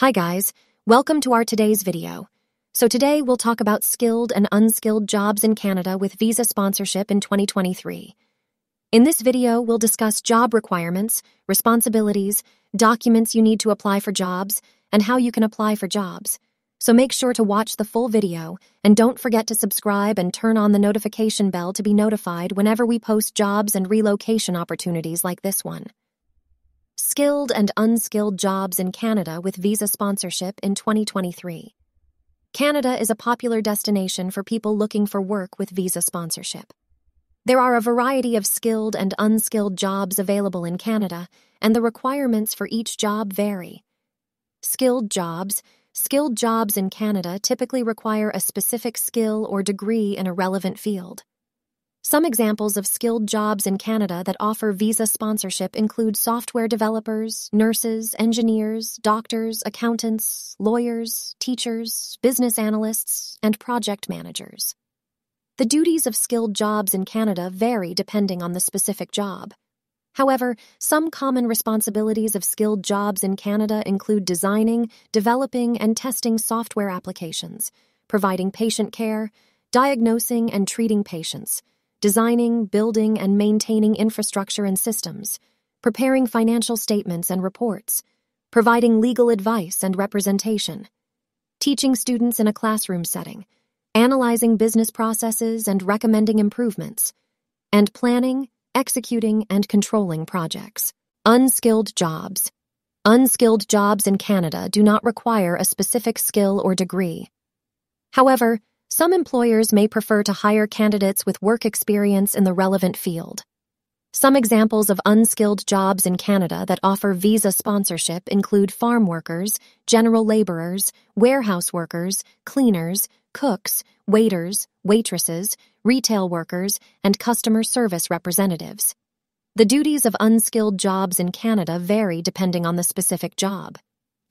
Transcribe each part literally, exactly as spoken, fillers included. Hi guys, welcome to our today's video. So today we'll talk about skilled and unskilled jobs in Canada with visa sponsorship in twenty twenty-three. In this video, we'll discuss job requirements, responsibilities, documents you need to apply for jobs, and how you can apply for jobs. So make sure to watch the full video and don't forget to subscribe and turn on the notification bell to be notified whenever we post jobs and relocation opportunities like this one. Skilled and unskilled jobs in Canada with visa sponsorship in twenty twenty-three. Canada is a popular destination for people looking for work with visa sponsorship. There are a variety of skilled and unskilled jobs available in Canada, and the requirements for each job vary. Skilled jobs. Skilled jobs in Canada typically require a specific skill or degree in a relevant field. Some examples of skilled jobs in Canada that offer visa sponsorship include software developers, nurses, engineers, doctors, accountants, lawyers, teachers, business analysts, and project managers. The duties of skilled jobs in Canada vary depending on the specific job. However, some common responsibilities of skilled jobs in Canada include designing, developing, and testing software applications, providing patient care, diagnosing and treating patients, designing, building, and maintaining infrastructure and systems, preparing financial statements and reports, providing legal advice and representation, teaching students in a classroom setting, analyzing business processes and recommending improvements, and planning, executing, and controlling projects. Unskilled jobs. Unskilled jobs in Canada do not require a specific skill or degree. However, some employers may prefer to hire candidates with work experience in the relevant field. Some examples of unskilled jobs in Canada that offer visa sponsorship include farm workers, general laborers, warehouse workers, cleaners, cooks, waiters, waitresses, retail workers, and customer service representatives. The duties of unskilled jobs in Canada vary depending on the specific job.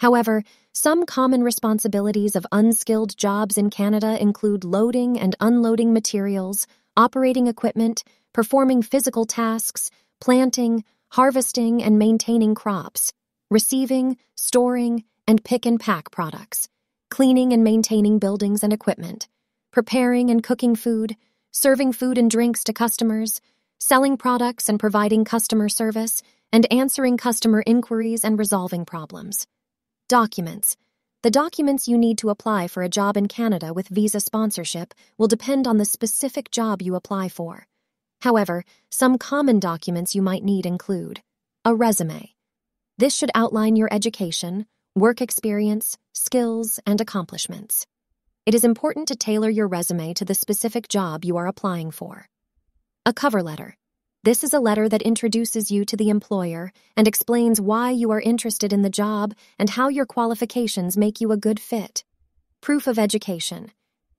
However, some common responsibilities of unskilled jobs in Canada include loading and unloading materials, operating equipment, performing physical tasks, planting, harvesting and maintaining crops, receiving, storing, and pick and pack products, cleaning and maintaining buildings and equipment, preparing and cooking food, serving food and drinks to customers, selling products and providing customer service, and answering customer inquiries and resolving problems. Documents. The documents you need to apply for a job in Canada with visa sponsorship will depend on the specific job you apply for. However, some common documents you might need include a resume. This should outline your education, work experience, skills, and accomplishments. It is important to tailor your resume to the specific job you are applying for. A cover letter. This is a letter that introduces you to the employer and explains why you are interested in the job and how your qualifications make you a good fit. Proof of education.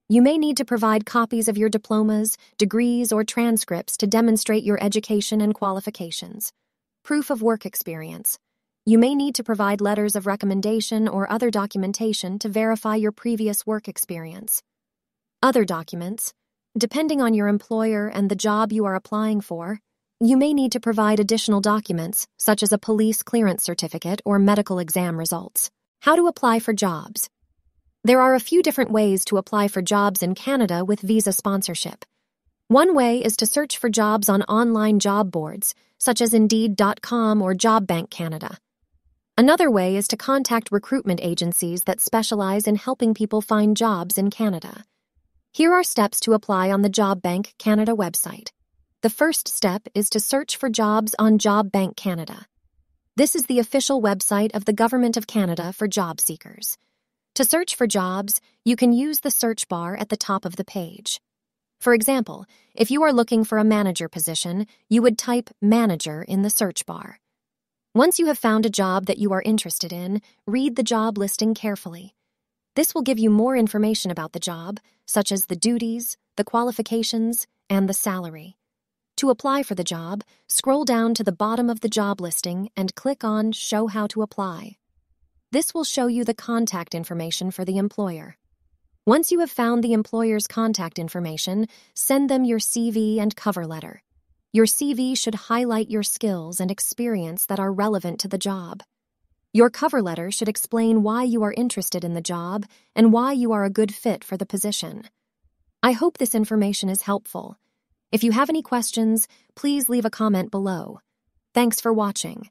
You may need to provide copies of your diplomas, degrees, or transcripts to demonstrate your education and qualifications. Proof of work experience. You may need to provide letters of recommendation or other documentation to verify your previous work experience. Other documents. Depending on your employer and the job you are applying for, you may need to provide additional documents, such as a police clearance certificate or medical exam results. How to apply for jobs. There are a few different ways to apply for jobs in Canada with visa sponsorship. One way is to search for jobs on online job boards, such as Indeed dot com or JobBank Canada. Another way is to contact recruitment agencies that specialize in helping people find jobs in Canada. Here are steps to apply on the JobBank Canada website. The first step is to search for jobs on JobBank Canada. This is the official website of the Government of Canada for job seekers. To search for jobs, you can use the search bar at the top of the page. For example, if you are looking for a manager position, you would type manager in the search bar. Once you have found a job that you are interested in, read the job listing carefully. This will give you more information about the job, such as the duties, the qualifications, and the salary. To apply for the job, scroll down to the bottom of the job listing and click on Show How to Apply. This will show you the contact information for the employer. Once you have found the employer's contact information, send them your C V and cover letter. Your C V should highlight your skills and experience that are relevant to the job. Your cover letter should explain why you are interested in the job and why you are a good fit for the position. I hope this information is helpful. If you have any questions, please leave a comment below. Thanks for watching.